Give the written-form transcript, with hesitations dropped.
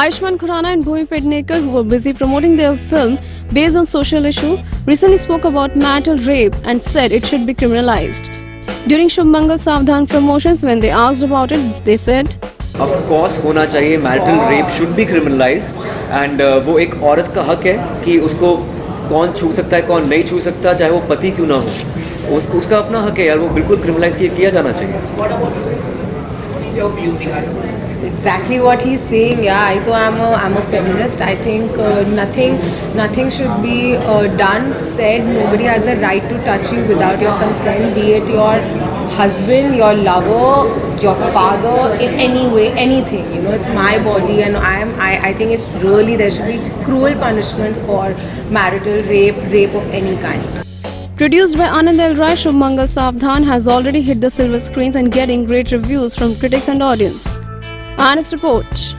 Ayushmann Khurrana and Bhumi Pednekar, who were busy promoting their film based on social issue, recently spoke about marital rape and said it should be criminalized. During Shubh Mangal Saavdhan promotions, when they asked about it, they said, "Of course, होना चाहिए. Marital rape should be criminalized, and वो एक औरत का हक है कि उसको कौन छू सकता है, कौन नहीं छू सकता, चाहे वो पति क्यों ना हो. उसका अपना हक है यार, वो बिल्कुल criminalize किया जाना चाहिए." Exactly what he's saying. Yeah, I'm a feminist. I think nothing should be done, said. Nobody has the right to touch you without your consent, be it your husband, your lover, your father, in any way, anything. You know, it's my body, and I think it's really, there should be cruel punishment for marital rape of any kind. Produced by Anand El Rai, Shubh Mangal Saavdhan has already hit the silver screens and getting great reviews from critics and audience. Honest Report.